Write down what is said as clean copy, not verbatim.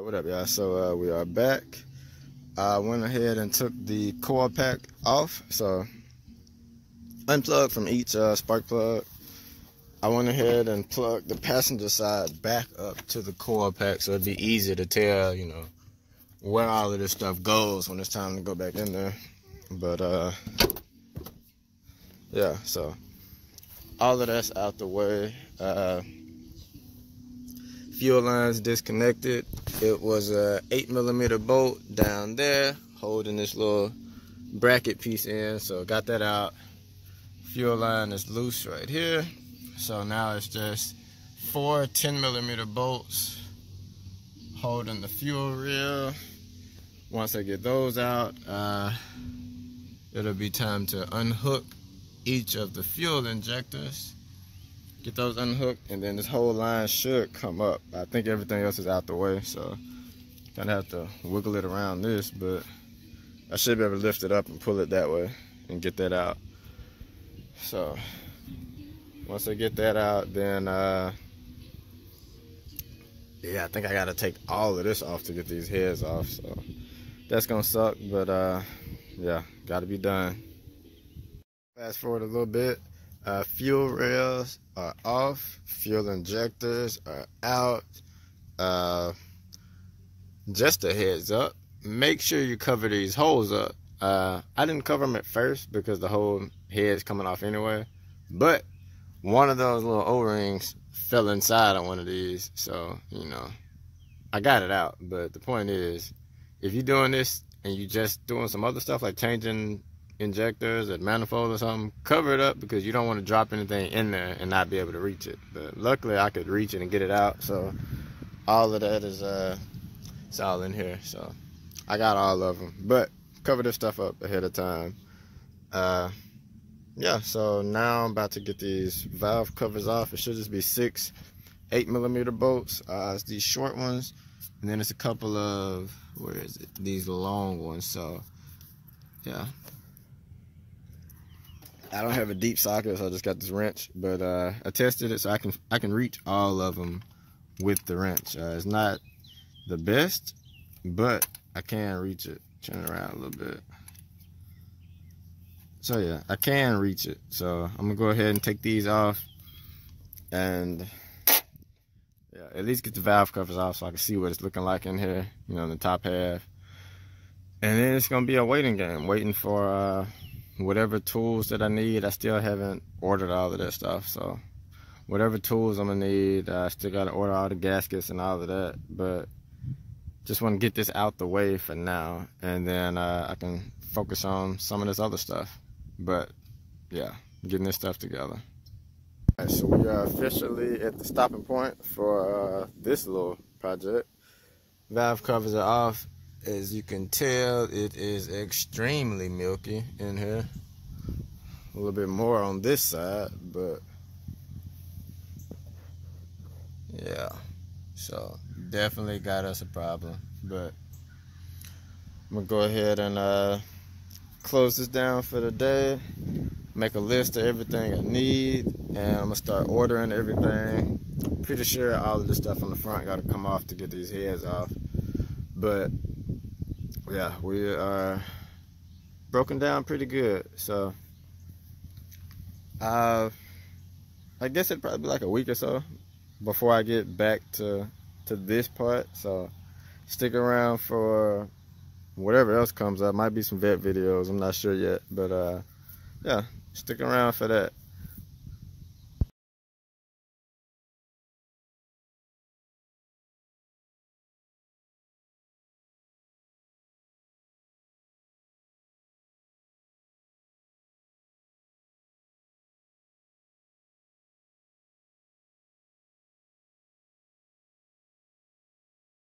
Alright, what up, y'all? So we are back. I went ahead and took the core pack off, so unplugged from each spark plug. I went ahead and plugged the passenger side back up to the core pack, so it'd be easy to tell, you know, where all of this stuff goes when it's time to go back in there. But yeah, so all of that's out the way. Fuel lines disconnected. It was a 8mm bolt down there holding this little bracket piece in, so got that out. Fuel line is loose right here, so now it's just four 10mm bolts holding the fuel reel. Once I get those out, it'll be time to unhook each of the fuel injectors. Get those unhooked, and then this whole line should come up. I think everything else is out the way, so kind of have to wiggle it around this, but I should be able to lift it up and pull it that way and get that out. So once I get that out, then yeah, I think I gotta take all of this off to get these heads off, so that's gonna suck, but yeah, gotta be done. Fast forward a little bit. Fuel rails are off, fuel injectors are out. Just a heads up, make sure you cover these holes up. I didn't cover them at first because the whole head's coming off anyway, but one of those little O-rings fell inside on one of these, so you know, I got it out. But the point is, if you're doing this and you're just doing some other stuff like changing injectors at manifold or something, cover it up, because you don't want to drop anything in there and not be able to reach it. But luckily I could reach it and get it out, so all of that is it's all in here, so I got all of them, but cover this stuff up ahead of time. Yeah, so now I'm about to get these valve covers off. It should just be six 8mm bolts. It's these short ones, and then it's a couple of, where is it, these long ones. So yeah, I don't have a deep socket, so I just got this wrench, but I tested it, so I can reach all of them with the wrench. It's not the best, but I can reach it. Turn it around a little bit. So yeah, I can reach it. So I'm gonna go ahead and take these off, and yeah, at least get the valve covers off so I can see what it's looking like in here, you know, in the top half. And then it's gonna be a waiting game, waiting for whatever tools that I need. I still haven't ordered all of that stuff, so whatever tools I'm gonna need, I still gotta order all the gaskets and all of that, but just want to get this out the way for now, and then I can focus on some of this other stuff. But yeah, getting this stuff together. All right, so we are officially at the stopping point for this little project. Valve covers are off. As you can tell, it is extremely milky in here. A little bit more on this side, but yeah. So definitely got us a problem. But I'm gonna go ahead and close this down for the day. Make a list of everything I need, and I'm gonna start ordering everything. Pretty sure all of the stuff on the front gotta come off to get these heads off. But yeah, we are broken down pretty good, so I guess it'd probably be like a week or so before I get back to this part, so stick around for whatever else comes up. Might be some vet videos, I'm not sure yet, but yeah, stick around for that.